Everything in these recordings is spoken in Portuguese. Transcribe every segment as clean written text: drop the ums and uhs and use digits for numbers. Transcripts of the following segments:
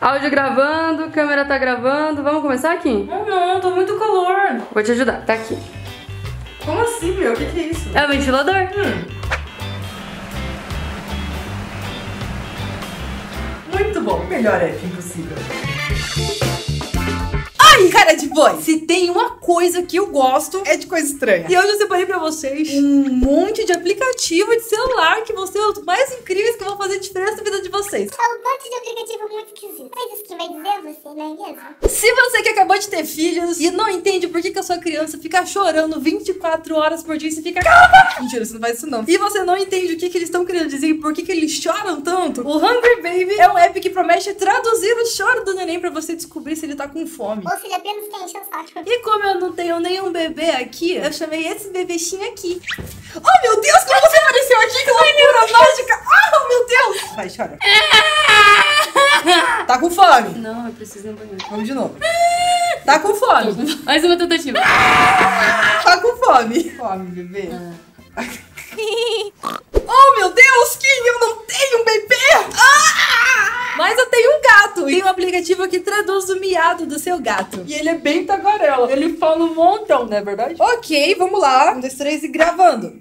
Áudio gravando, câmera tá gravando. Vamos começar, Kim? Ah, não, tô muito calor. Vou te ajudar, tá aqui. Como assim, meu? O que que é isso? É o ventilador. Muito bom. Melhor é impossível. Ai, cara de boi! Se tem uma coisa que eu gosto, é de coisa estranha. E hoje eu separei pra vocês um monte de aplicativo de celular que vão ser os mais incríveis, que vão fazer diferença na vida de vocês. É um monte de aplicativo muito esquisito. Coisas que vai dizer você, não é mesmo? Se você que acabou de ter filhos e não entende por que a sua criança fica chorando 24 horas por dia e você fica... Calma! Mentira, você não faz isso não. E você não entende o que eles estão querendo dizer e por que eles choram tanto, o Hungry Baby é um app que promete traduzir o choro do neném pra você descobrir se ele tá com fome. E como eu não tenho nenhum bebê aqui, eu chamei esse bebexinho aqui. Oh, meu Deus, como você apareceu aqui? Que loucura mágica! Oh, meu Deus! Vai, chora. Tá com fome? Não, eu preciso ir no banheiro. Vamos de novo. Tá com fome? Mais uma tentativa. Tá com fome? Fome, bebê. Oh, meu Deus, que eu não tenho um bebê! Mas eu tenho um gato. Tem um aplicativo que traduz o miado do seu gato. E ele é bem tagarela. Ele fala um montão, não é verdade? Ok, vamos lá. 1, 2, 3 e gravando.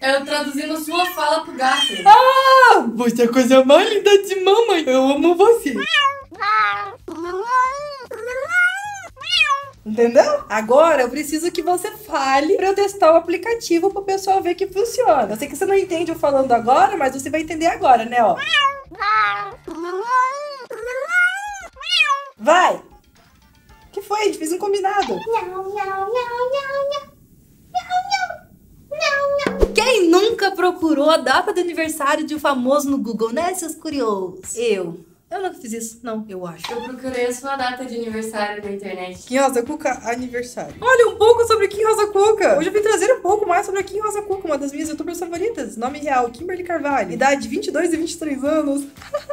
Eu traduzindo a sua fala pro gato. Ah, você é a coisa mais linda de mamãe. Eu amo você. Entendeu? Agora eu preciso que você fale pra eu testar o aplicativo pro pessoal ver que funciona. Eu sei que você não entende eu falando agora, mas você vai entender agora, né, ó. Vai! O que foi? A gente fez um combinado. Quem nunca procurou a data do aniversário de um famoso no Google, né, seus curiosos? Eu nunca fiz isso, não, eu acho. Eu procurei a sua data de aniversário na internet. Kim Rosa Cuca, aniversário. Olha, um pouco sobre Kim Rosa Cuca. Hoje eu vim trazer um pouco mais sobre a Kim Rosa Cuca, uma das minhas youtubers favoritas. Nome real, Kimberly Carvalho. Idade, 22 e 23 anos.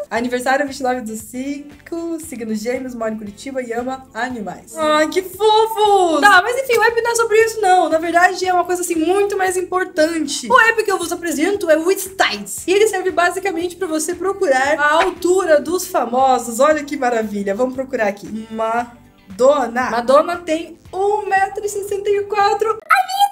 Aniversário, 29/5. Signo gêmeos, mora em Curitiba e ama animais. Ai, que fofo! Tá, mas enfim, o app não é sobre isso, não. Na verdade, é uma coisa, assim, muito mais importante. O app que eu vos apresento é o Stiles. E ele serve basicamente pra você procurar a altura dos famosos, olha que maravilha. Vamos procurar aqui. Madonna. Madonna tem 1,64 m. A minha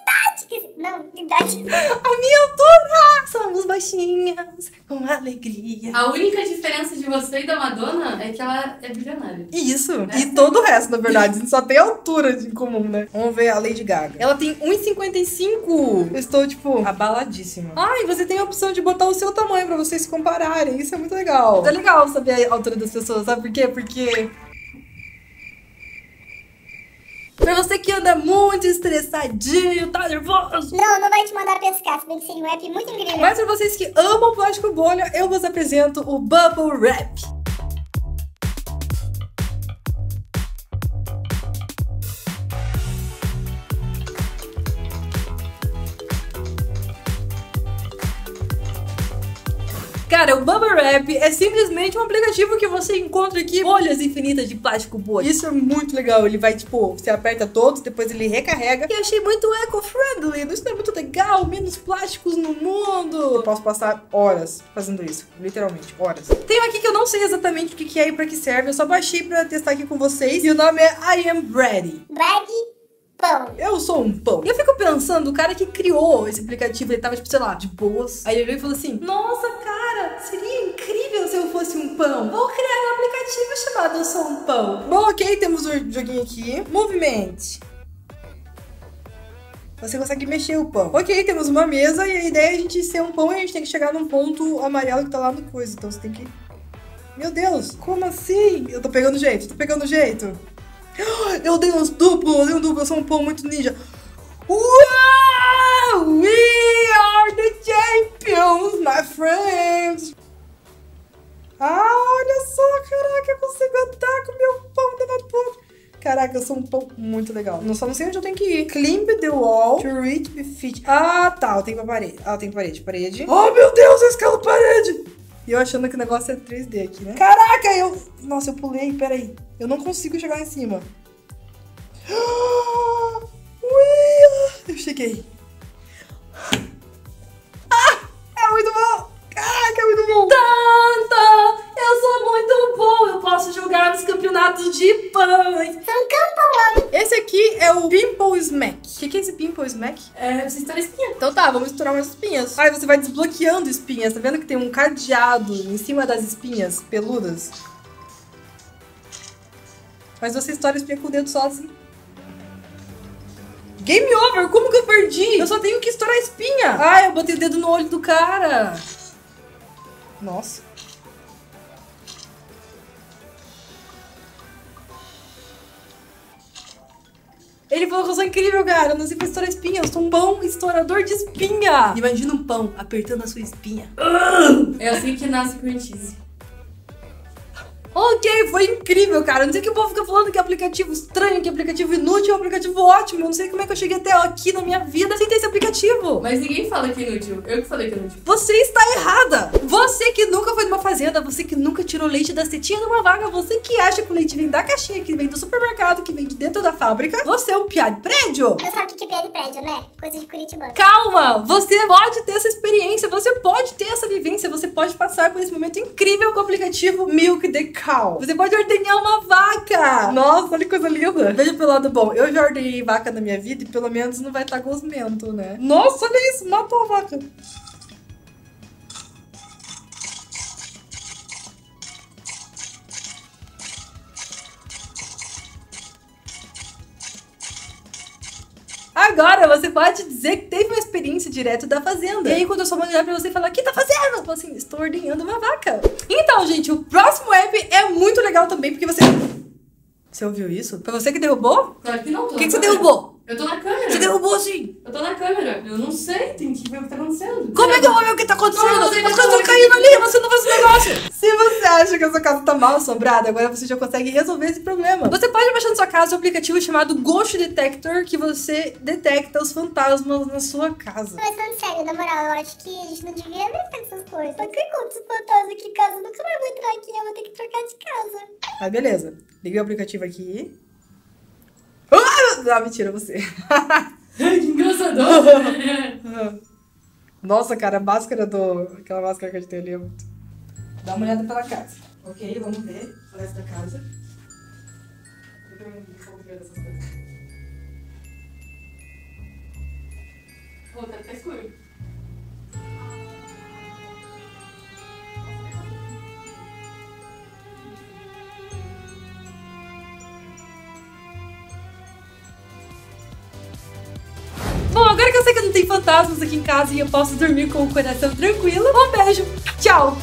idade. A minha altura. Somos baixinhas, com alegria. A única diferença de você e da Madonna é que ela é bilionária. Isso. Né? E todo o resto, na verdade. A gente só tem altura em comum, né? Vamos ver a Lady Gaga. Ela tem 1,55 m. Eu estou, tipo, abaladíssima. Ah, e você tem a opção de botar o seu tamanho pra vocês se compararem. Isso é muito legal. É legal saber a altura das pessoas. Sabe por quê? Porque... pra você que anda muito estressadinho, tá nervoso. Não vai te mandar pescar, se bem que seria um app muito incrível. Mas pra vocês que amam plástico bolha, eu vos apresento o Bubble Wrap. Cara, o Bubble Wrap é simplesmente um aplicativo que você encontra aqui bolhas infinitas de plástico bolha. Isso é muito legal. Ele vai, tipo, você aperta todos, depois ele recarrega. E eu achei muito eco-friendly. Isso é muito legal. Menos plásticos no mundo. Eu posso passar horas fazendo isso. Literalmente, horas. Tem um aqui que eu não sei exatamente o que é e pra que serve. Eu só baixei pra testar aqui com vocês. E o nome é I am Brady. Brady? Pão. Eu sou um pão. E eu fico pensando, o cara que criou esse aplicativo, ele tava, tipo, sei lá, de boas. Aí ele veio e falou assim, nossa, cara, seria incrível se eu fosse um pão. Vou criar um aplicativo chamado Eu Sou um Pão. Bom, ok, temos um joguinho aqui. Movement. Você consegue mexer o pão. Ok, temos uma mesa e a ideia é a gente ser um pão e a gente tem que chegar num ponto amarelo que tá lá no coisa. Então você tem que... Meu Deus, como assim? Eu tô pegando jeito. Eu dei uns duplos, eu sou um pão muito ninja. Uau! We are the champions, my friends! Ah, olha só, caraca, eu consigo andar com o meu pão da vapor. Caraca, eu sou um pão muito legal. Só não sei onde eu tenho que ir. Climb the wall to reach the feet. Ah, tá, eu tenho pra parede. Ah, eu tenho parede. Oh, meu Deus, eu escalo parede! E eu achando que o negócio é 3D aqui, né? Caraca, eu... Nossa, eu pulei, peraí. Eu não consigo chegar em cima. Eu cheguei. Ah, é muito bom! Caraca, é muito bom! Tá! Smack. O que é esse Pimple Smack? É, você estoura espinha. Então tá, vamos estourar umas espinhas. Aí você vai desbloqueando espinhas. Tá vendo que tem um cadeado em cima das espinhas peludas? Mas você estoura espinha com o dedo só assim. Game over! Como que eu perdi? Eu só tenho que estourar a espinha. Ai, eu botei o dedo no olho do cara. Nossa. Ele falou que eu sou incrível, cara. Eu não sei pra estourar espinha. Eu sou um bom estourador de espinha. Imagina um pão apertando a sua espinha. É assim que nasce o cream cheese. Ok, foi incrível, cara. Eu não sei o que o povo fica falando, que é aplicativo estranho, que é aplicativo inútil, é um aplicativo ótimo. Eu não sei como é que eu cheguei até aqui na minha vida sem ter esse aplicativo. Mas ninguém fala que é inútil. Eu que falei que é inútil. Você está errada. Você que nunca foi numa fazenda, você que nunca tirou leite da setinha numa vaca, você que acha que o leite vem da caixinha, que vem do supermercado, que vem de dentro da fábrica, você é um piá de prédio. Eu sabe o que é piá de prédio, né? Coisa de Curitiba. Calma, você pode ter essa experiência, você pode ter essa vivência, você pode passar por esse momento incrível com o aplicativo Milk de Cal. Você pode ordenhar uma vaca. Nossa, olha que coisa linda. Veja pelo lado bom. Eu já ordenhei vaca na minha vida e pelo menos não vai estar gosmento, né? Nossa, olha isso. Matou a vaca. Agora você pode dizer que teve uma experiência direto da fazenda. E aí quando eu sou mandar pra você falar, o que tá fazendo? Eu falo assim, estou ordenhando uma vaca. Então, gente, o próximo app é muito legal também, porque você... Você ouviu isso? Foi você que derrubou? Claro que não. O que você derrubou? Eu tô na câmera. Você derrubou assim? Eu tô na câmera. Eu não sei, tem que ver o que tá acontecendo. Como é que eu vou ver o que tá acontecendo? As coisas estão caindo ali, você não faz esse negócio. Se você acha que a sua casa tá mal assombrada, agora você já consegue resolver esse problema. Você pode baixar na sua casa um aplicativo chamado Ghost Detector, que você detecta os fantasmas na sua casa. Mas falando sério, na moral, eu acho que a gente não devia ver essas coisas. Por que conta os fantasmas aqui em casa? Eu nunca mais vou entrar aqui, eu vou ter que trocar de casa. Ah, beleza. Liguei o aplicativo aqui. Ah, mentira, você. Que engraçador. Nossa, cara, a máscara do... Aquela máscara que a gente tem ali é muito... Dá uma olhada pela casa. Ok, vamos ver o resto da casa. Pô, tá até escuro. Bom, agora que eu sei que não tem fantasmas aqui em casa e eu posso dormir com o coração tranquilo, um beijo, tchau!